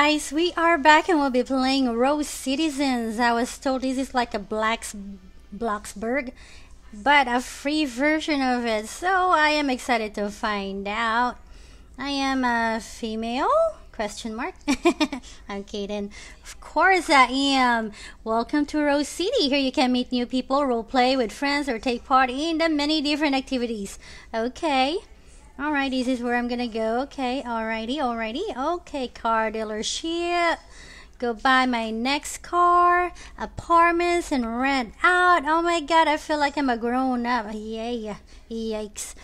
guys, we are back and we'll be playing RoCitizens. I was told this is like a Bloxburg, but a free version of it, so I am excited to find out. I am a female? Question mark. I'm Kaden. Of course I am. Welcome to Ro City. Here you can meet new people, roleplay with friends, or take part in the many different activities. Okay. Alright, this is where I'm gonna go. Okay, alrighty. Okay, car dealership. Go buy my next car. Apartments and rent out. Oh my god, I feel like I'm a grown up. Yeah. Yikes.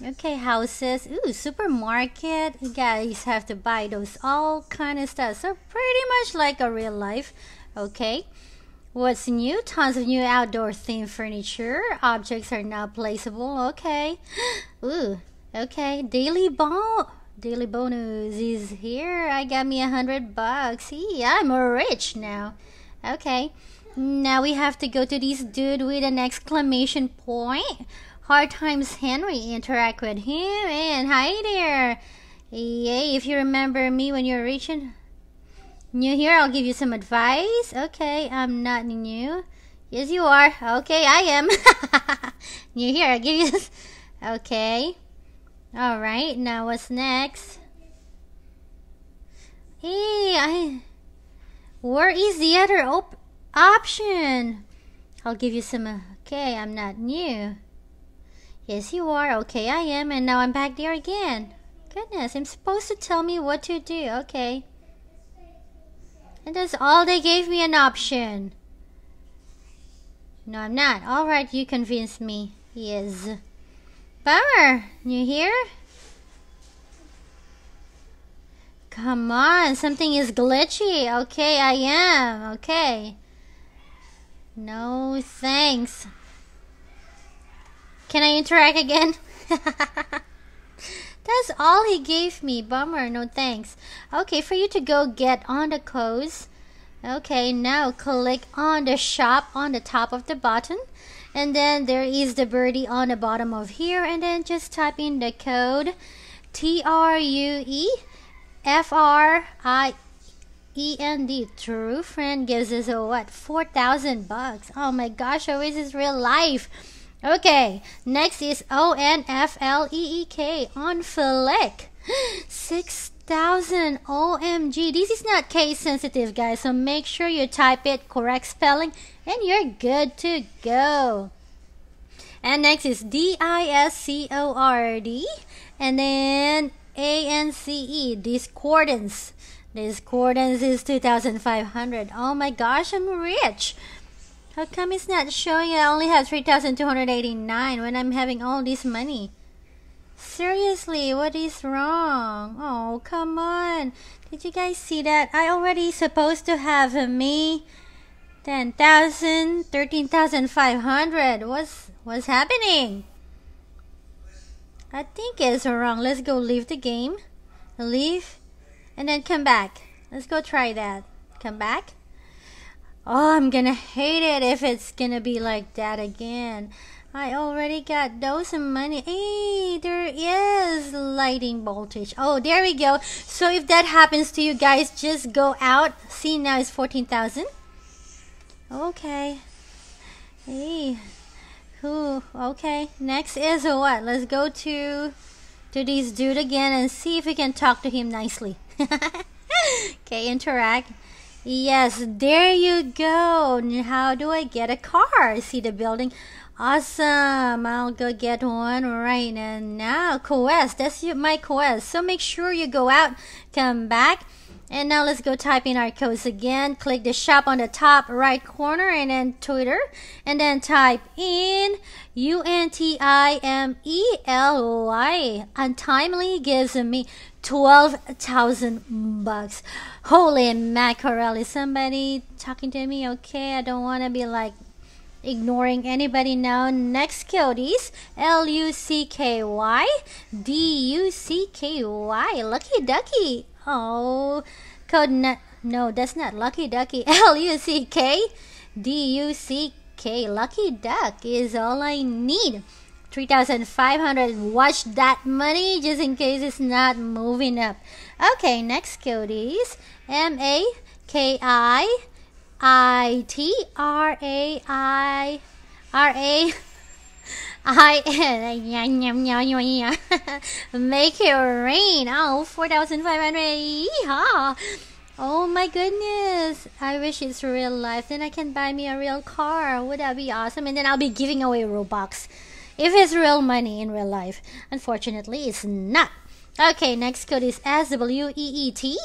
Okay, houses. Ooh, supermarket. You guys have to buy those all kind of stuff. So pretty much like a real life. Okay. What's new? Tons of new outdoor themed furniture. Objects are now placeable. Okay. Ooh. Okay. Daily bonus is here. I got me $100. See, I'm rich now. Okay. Now we have to go to this dude with an exclamation point. Hard times Henry, interact with him, and hi there. Yay, if you remember me when you're reaching new here, I'll give you some advice. Okay, I'm not new. Yes, you are. Okay, I am. New here, I'll give you this. Okay. Alright, now what's next? Hey, where is the other option? I'll give you some. Okay, I'm not new. Yes, you are. Okay, I am. And now I'm back there again. Goodness, I'm supposed to tell me what to do. Okay. And that's all they gave me an option. No, I'm not. Alright, you convinced me. Yes. Bummer. You here? Come on, something is glitchy. Okay, I am. Okay. No, thanks. Can I interact again? That's all he gave me. Bummer. No thanks. Okay, for you to go get on the coast. Okay, now click on the shop on the top of the button. And then there is the birdie on the bottom of here. And then just type in the code TRUEFRIEND. True friend gives us a what? 4,000 bucks. Oh my gosh, always is real life. Okay, next is ONFLEEK, on fleek. 6,000. OMG, this is not case sensitive, guys, so make sure you type it correct spelling and you're good to go. And next is DISCORD and then ANCE, discordance. Discordance is 2,500. Oh my gosh, I'm rich. How come it's not showing I only have 3,289 when I'm having all this money? Seriously, what is wrong? Oh, come on. Did you guys see that? I already supposed to have me 10,000, 13,500. What's happening? I think it's wrong. Let's go leave the game. Leave and then come back. Let's go try that. Come back. Oh, I'm gonna hate it if it's gonna be like that again. I already got those money. Hey, there is lighting voltage. Oh, there we go. So if that happens to you guys, just go out. See, now it's 14,000. Okay. Hey. Ooh, okay. Next is what? Let's go to this dude again and see if we can talk to him nicely. Okay, interact. Yes, there you go. How do I get a car? See the building? Awesome. I'll go get one right now. Quest. That's my quest. So make sure you go out, come back. And now let's go type in our codes again. Click the shop on the top right corner and then Twitter. And then type in UNTIMELY. Untimely gives me 12,000 bucks. Holy mackerel, is somebody talking to me? Okay, I don't want to be like ignoring anybody now. Next code is LUCKY DUCKY. Lucky ducky. Oh, code no, that's not lucky ducky. LUCK DUCK. Lucky duck is all I need. 3,500. Watch that money just in case it's not moving up. Okay, next skill is MAKITRAIN. Make it rain. Oh, 4,500. Yeehaw. Oh my goodness, I wish it's real life. Then I can buy me a real car. Would that be awesome? And then I'll be giving away Robux if it's real money in real life. Unfortunately, it's not. Okay, next code is SWEET.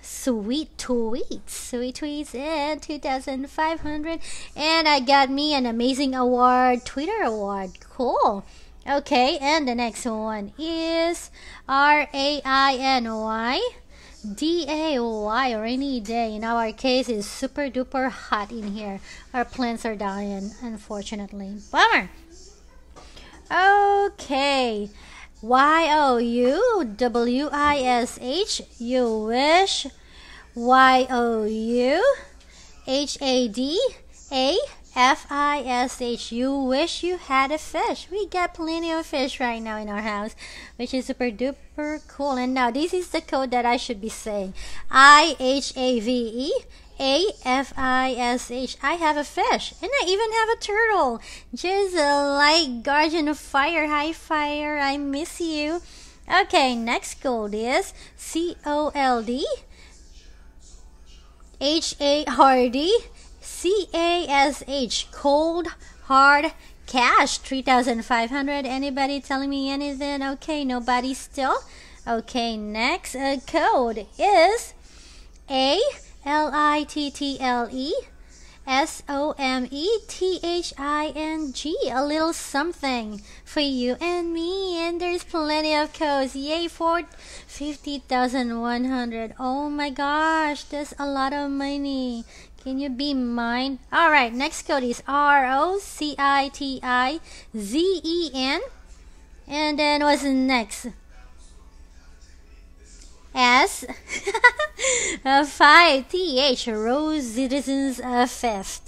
Sweet tweets. Sweet tweets and 2,500. And I got me an amazing award, Twitter award. Cool. Okay, and the next one is RAINY DAY, rainy day. In our case, it's super duper hot in here. Our plants are dying, unfortunately. Bummer. Okay, YOUWISH, you wish. YOUHADA FISH, you wish you had a fish. We got plenty of fish right now in our house, which is super duper cool. And now this is the code that I should be saying. IHAVEAFISH. I have a fish. And I even have a turtle. Just like Guardian of Fire. Hi, Fire. I miss you. Okay, next code is COLD HARD CASH, cold hard cash. 3,500. Anybody telling me anything? Okay, nobody still. Okay, next code is ALITTLE SOMETHING, a little something for you and me. And there's plenty of codes. Yay for 50,100. Oh my gosh, that's a lot of money. Can you be mine? Alright, next code is ROCITIZEN. And then what's next? S. 5TH. RoCitizens 5th.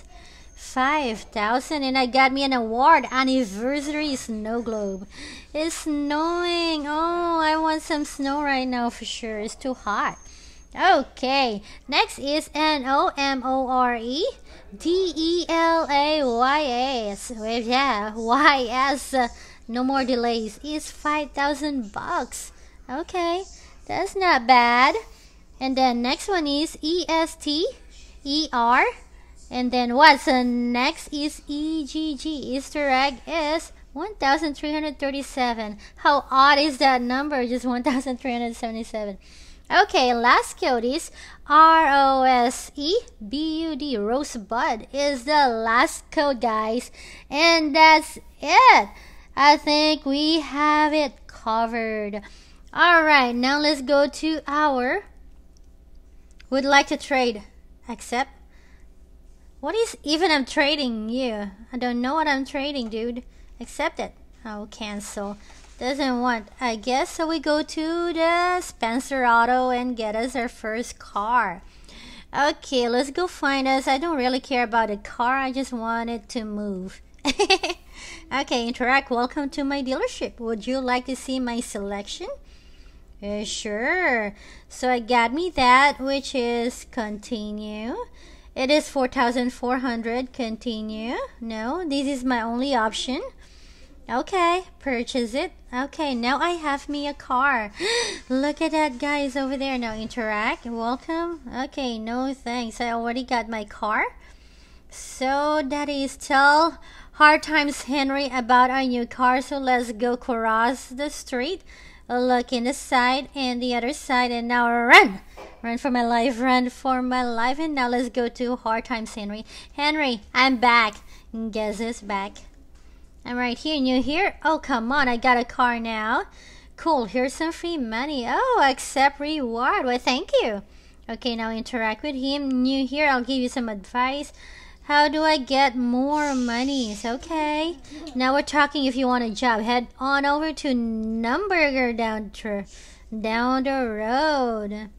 5,000. And I got me an award. Anniversary snow globe. It's snowing. Oh, I want some snow right now for sure. It's too hot. Okay, next is NOMORE DELAYS. Yeah, YS. No more delays. It's 5,000 bucks. Okay, that's not bad. And then next one is ESTER. And then what's next is EGG. Easter egg is 1,337. How odd is that number? Just 1,377. Okay, last code is ROSEBUD. Rosebud is the last code, guys. And that's it. I think we have it covered. Alright, now let's go to our would like to trade. Accept. What is even I'm trading you? I don't know what I'm trading, dude. Accept it. Oh, cancel. Doesn't want, I guess. So we go to the Spencer Auto and get us our first car. Okay, let's go find us. I don't really care about the car. I just want it to move. Okay, interact. Welcome to my dealership. Would you like to see my selection? Sure. So I got me that, which is continue. It is 4,400. Continue. No, this is my only option. Okay, purchase it. Okay, now I have me a car. Look at that, guys, over there. Now interact. Welcome. Okay, no thanks. I already got my car. So that is tell hard times Henry about our new car. So let's go cross the street. Look in the side and the other side, and now run. Run for my life. Run for my life. And now let's go to hard times Henry. Henry, I'm back. Guess it's back. I'm right here and you here. Oh, come on. I got a car now. Cool. Here's some free money. Oh, accept reward. Well, thank you. Okay, now interact with him. New here. I'll give you some advice. How do I get more monies? Okay. Now we're talking if you want a job. Head on over to Numburger down the road.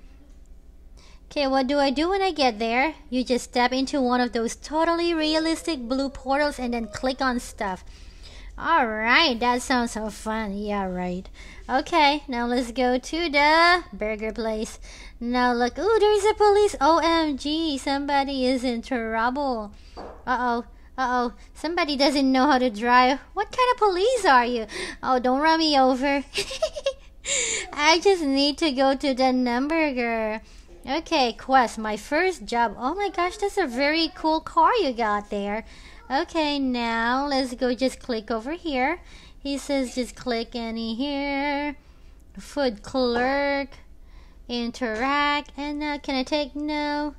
Okay, what do I do when I get there? You just step into one of those totally realistic blue portals and then click on stuff. Alright, that sounds so fun. Yeah, right. Okay, now let's go to the burger place. Now look, ooh, there is a police. OMG, somebody is in trouble. Uh-oh, somebody doesn't know how to drive. What kind of police are you? Oh, don't run me over. I just need to go to the Numburger. Okay, quest, my first job. Oh my gosh, that's a very cool car you got there. Okay, now let's go just click over here. He says just click any here. Food clerk, interact, and now can I take no?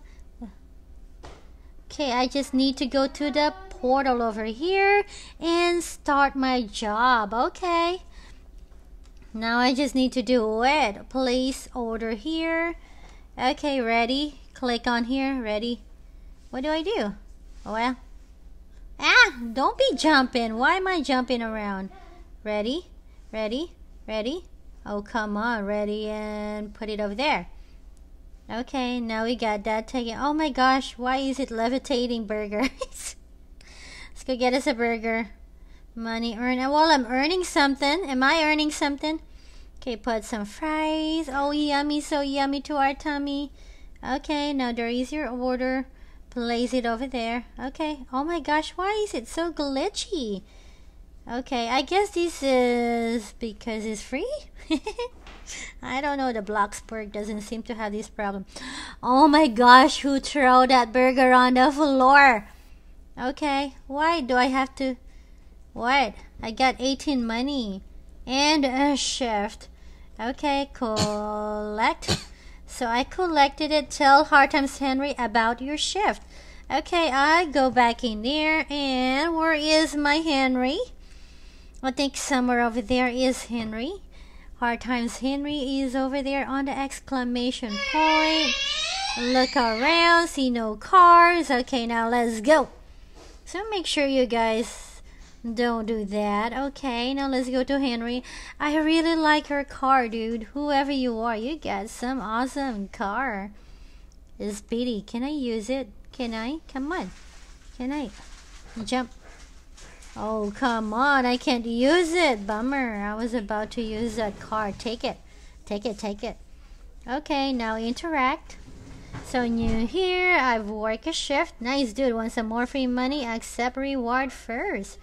Okay, I just need to go to the portal over here and start my job. Okay. Now I just need to do it. Place order here. Okay, ready. Click on here. Ready. What do I do? Well. Don't be jumping. Why am I jumping around? Ready. Oh, come on. Ready and put it over there. Okay, now we got that taken. Oh my gosh, why is it levitating burgers? Let's go get us a burger. Money earned. Well, I'm earning something. Am I earning something? Okay, put some fries. Oh, yummy. So yummy to our tummy. Okay, now there is your order. Place it over there. Okay. Oh my gosh, why is it so glitchy? Okay, I guess this is because it's free. I don't know, the Bloxburg doesn't seem to have this problem. Oh my gosh, who threw that burger on the floor? Okay, why do I have to... What? I got 18 money. And a shift. Okay, collect. So I collected it. Tell Hard Times Henry about your shift. Okay, I go back in there. And where is my Henry? I think somewhere over there is Henry. Hard Times Henry is over there on the exclamation point. Look around. See no cars. Okay, now let's go. So make sure you guys don't do that. Okay, now let's go to Henry. I really like her car, dude. Whoever you are, you got some awesome car. Speedy, can I use it? Can I? Come on. Can I? Jump. Oh, come on. I can't use it. Bummer. I was about to use that car. Take it. Take it. Okay, now interact. So new here. I've worked a shift. Nice, dude. Want some more free money? Accept reward first.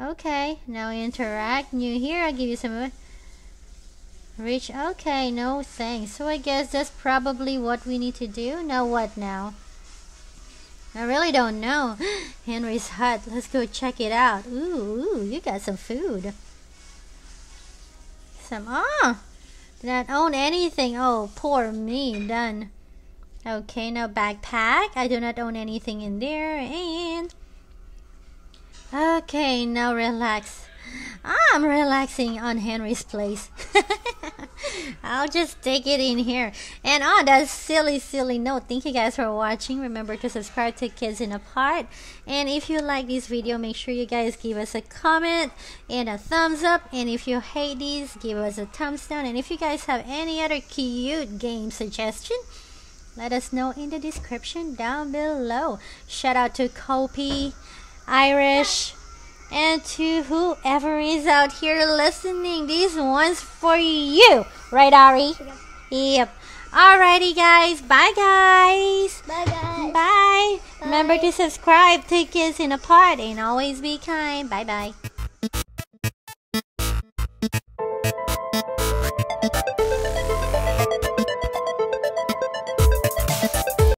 Okay, now interact. New here, I'll give you some rich. Okay, no thanks. So I guess that's probably what we need to do. Now what now? I really don't know. Henry's hut. Let's go check it out. Ooh, you got some food. Some, did not own anything. Oh, poor me. Done. Okay, now backpack. I do not own anything in there. And... Okay, now relax. I'm relaxing on Henry's place. I'll just take it in here. And on that silly note, thank you guys for watching. Remember to subscribe to Kids in a Pod. And if you like this video, make sure you guys give us a comment and a thumbs up. And if you hate these, give us a thumbs down. And if you guys have any other cute game suggestion, let us know in the description down below. Shout out to Kopi, Irish, and to whoever is out here listening. This one's for you, right, Ari? Yep. Alrighty, guys. Bye, guys. Bye, guys. Bye. Remember to subscribe to Kids in a Pod and always be kind. Bye, bye.